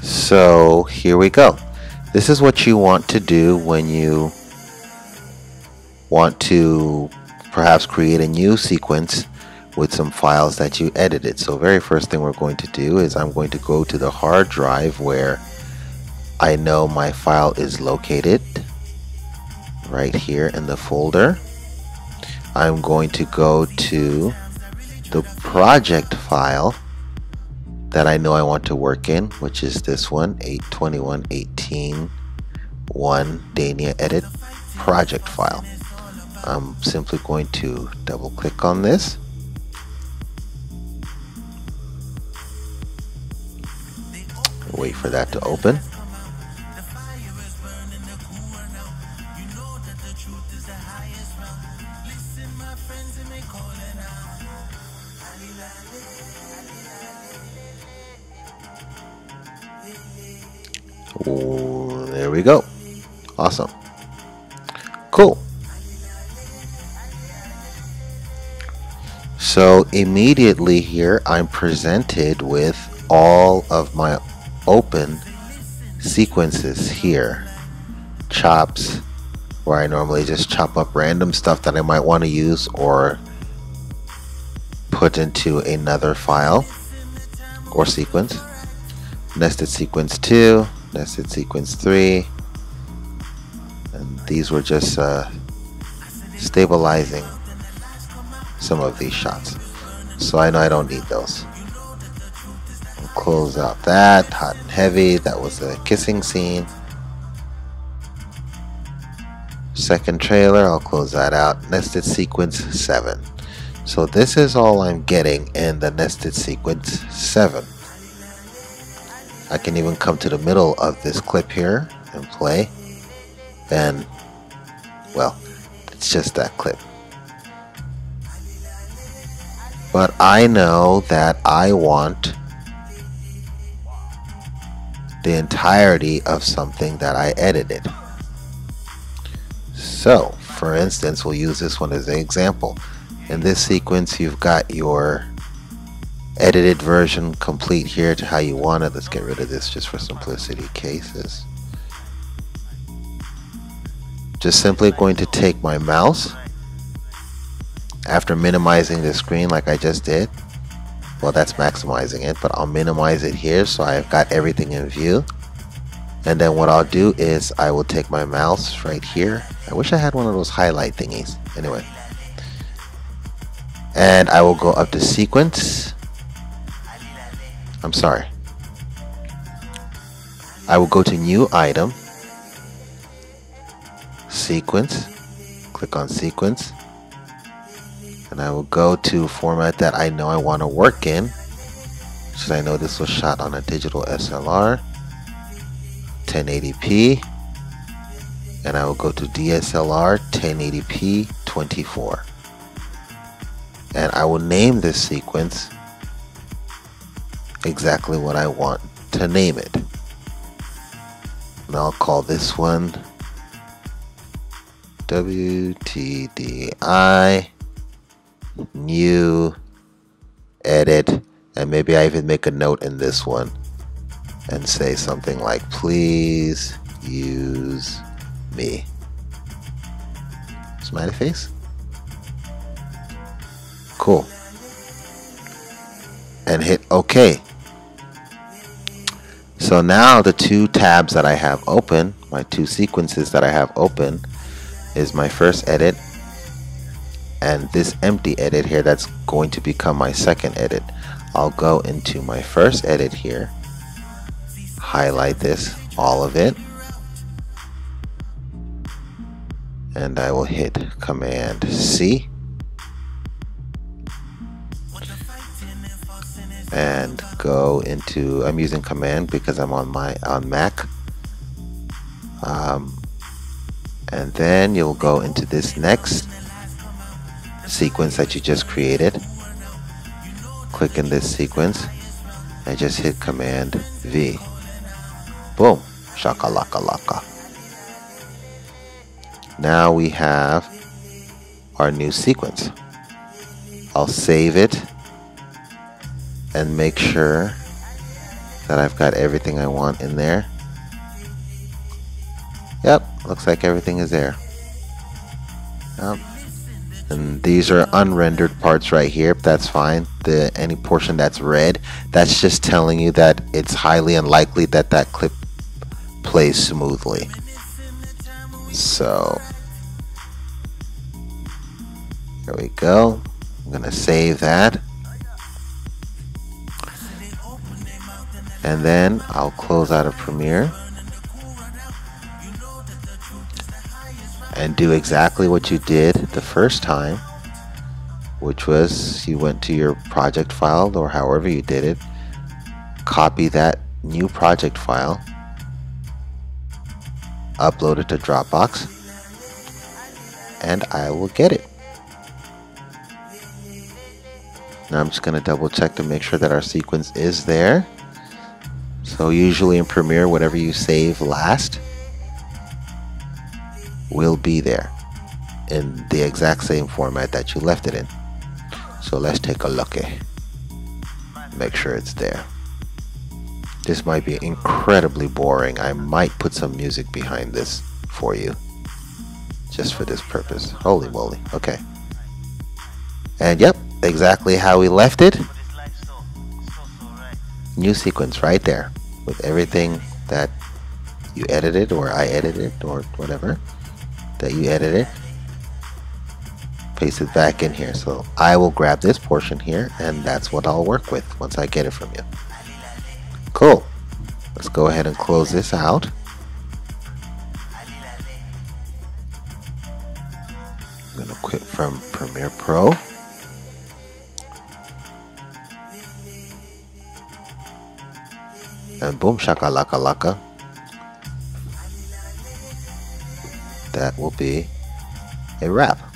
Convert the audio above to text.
So here we go. This is what you want to do when you want to perhaps create a new sequence with some files that you edited. So very first thing we're going to do is I'm going to go to the hard drive where I know my file is located, right here in the folder. I'm going to go to the project file that I know I want to work in, which is this one, 821.18.1 Dania Edit project file. I'm simply going to double click on this. Wait for that to open. Oh, there we go. Awesome. Cool. So immediately here I'm presented with all of my open sequences here. Chops, where I normally just chop up random stuff that I might want to use or put into another file or sequence. Nested sequence 2, nested sequence 3, and these were just stabilizing some of these shots, so I know I don't need those. I'll close out that hot and heavy. That was a kissing scene. Second trailer, I'll close that out. Nested sequence 7. So this is all I'm getting in the nested sequence 7. I can even come to the middle of this clip here and play, and well, it's just that clip. But I know that I want the entirety of something that I edited. So for instance, we'll use this one as an example. In this sequence, you've got your edited version complete here to how you want it. Let's get rid of this just for simplicity cases. Just simply going to take my mouse after minimizing the screen like I just did. Well, that's maximizing it, but I'll minimize it here so I've got everything in view. And then what I'll do is I will take my mouse right here. I wish I had one of those highlight thingies. Anyway. And I will go up to sequence. I'm sorry. I will go to new item, sequence, click on sequence, and I will go to format that I know I want to work in, since I know this was shot on a digital SLR, 1080p, and I will go to DSLR 1080p 24. And I will name this sequence exactly what I want to name it, and I'll call this one WTDI new edit, and maybe I even make a note in this one and say something like, please use me, smiley face. Cool, and hit OK. So now the two tabs that I have open, my two sequences that I have open, is my first edit and this empty edit here that's going to become my second edit. I'll go into my first edit here, highlight this, all of it, and I will hit Command C and go into, I'm using Command because I'm on Mac, and then you'll go into this next sequence that you just created, click in this sequence and just hit Command V. Boom, shakalaka laka. Now we have our new sequence. I'll save it and make sure that I've got everything I want in there. Yep, looks like everything is there. Yep. And these are unrendered parts right here. That's fine. Any portion that's red, that's just telling you that it's highly unlikely that that clip plays smoothly. So there we go. I'm gonna save that, and then I'll close out of Premiere and do exactly what you did the first time, which was you went to your project file, or however you did it, copy that new project file, upload it to Dropbox, and I will get it. Now I'm just going to double check to make sure that our sequence is there. So usually in Premiere, whatever you save last will be there in the exact same format that you left it in. So let's take a look. Make sure it's there. This might be incredibly boring. I might put some music behind this for you, just for this purpose. Holy moly. Okay. And yep, exactly how we left it. New sequence right there with everything that you edited, or I edited, or whatever that you edited. Paste it back in here. So I will grab this portion here, and that's what I'll work with once I get it from you. Cool. Let's go ahead and close this out. I'm going to quit from Premiere Pro. And boom, shakalaka laka. That will be a wrap.